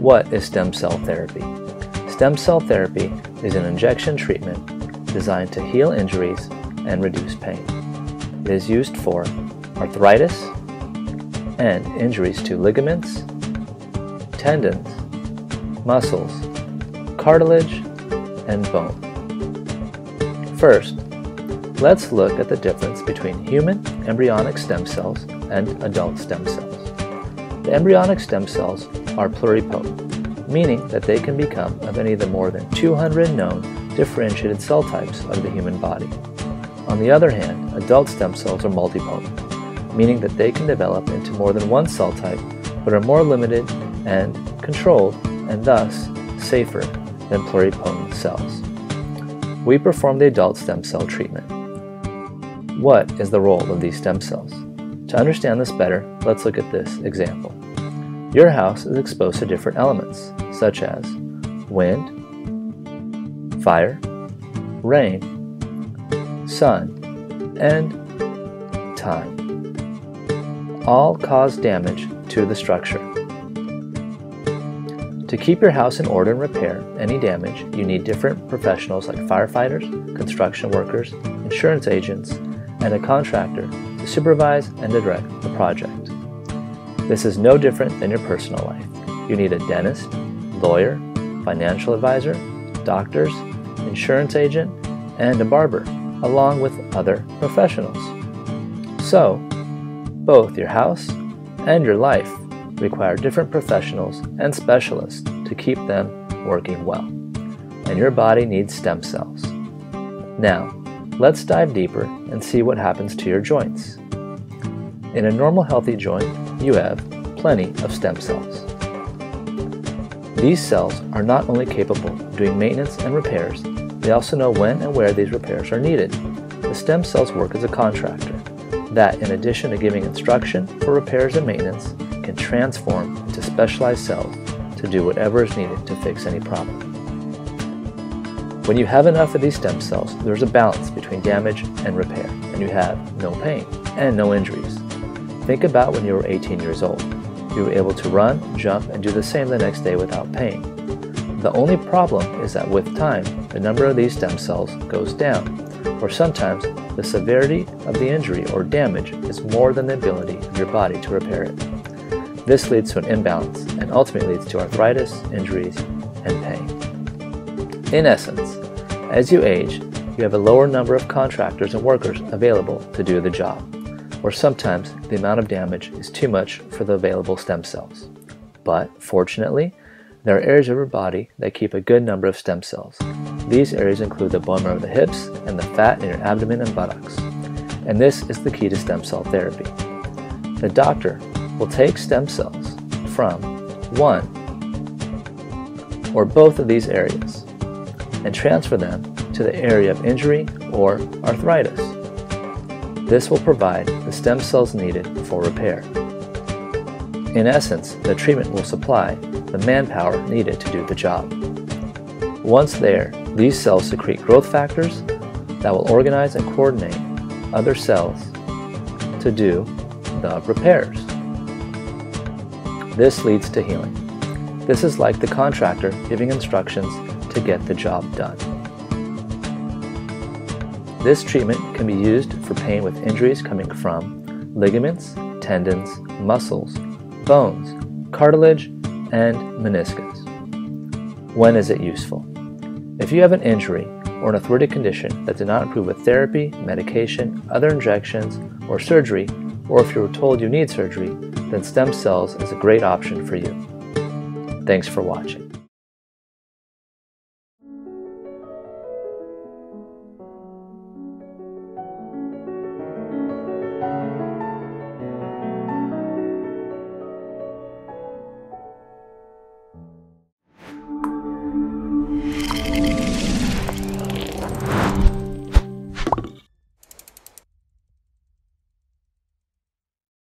What is stem cell therapy? Stem cell therapy is an injection treatment designed to heal injuries and reduce pain. It is used for arthritis and injuries to ligaments, tendons, muscles, cartilage, and bone. First, let's look at the difference between human embryonic stem cells and adult stem cells. The embryonic stem cells are pluripotent, meaning that they can become of any of the more than 200 known differentiated cell types of the human body. On the other hand, adult stem cells are multipotent, meaning that they can develop into more than one cell type, but are more limited and controlled, and thus safer than pluripotent cells. We perform the adult stem cell treatment. What is the role of these stem cells? To understand this better, let's look at this example. Your house is exposed to different elements, such as wind, fire, rain, sun, and time. All cause damage to the structure. To keep your house in order and repair any damage, you need different professionals like firefighters, construction workers, insurance agents, and a contractor to supervise and direct the project. This is no different than your personal life. You need a dentist, lawyer, financial advisor, doctors, insurance agent, and a barber, along with other professionals. So, both your house and your life require different professionals and specialists to keep them working well. And your body needs stem cells. Now, let's dive deeper and see what happens to your joints. In a normal healthy joint, you have plenty of stem cells. These cells are not only capable of doing maintenance and repairs, they also know when and where these repairs are needed. The stem cells work as a contractor that, in addition to giving instruction for repairs and maintenance, can transform into specialized cells to do whatever is needed to fix any problem. When you have enough of these stem cells, there's a balance between damage and repair, and you have no pain and no injuries. Think about when you were 18 years old. You were able to run, jump, and do the same the next day without pain. The only problem is that with time, the number of these stem cells goes down, or sometimes the severity of the injury or damage is more than the ability of your body to repair it. This leads to an imbalance and ultimately leads to arthritis, injuries, and pain. In essence, as you age, you have a lower number of contractors and workers available to do the job, or sometimes the amount of damage is too much for the available stem cells. But fortunately, there are areas of your body that keep a good number of stem cells. These areas include the bone marrow of the hips and the fat in your abdomen and buttocks. And this is the key to stem cell therapy. The doctor will take stem cells from one or both of these areas and transfer them to the area of injury or arthritis. This will provide the stem cells needed for repair. In essence, the treatment will supply the manpower needed to do the job. Once there, these cells secrete growth factors that will organize and coordinate other cells to do the repairs. This leads to healing. This is like the contractor giving instructions to get the job done. This treatment can be used for pain with injuries coming from ligaments, tendons, muscles, bones, cartilage, and meniscus. When is it useful? If you have an injury or an arthritic condition that did not improve with therapy, medication, other injections, or surgery, or if you were told you need surgery, then stem cells is a great option for you. Thanks for watching.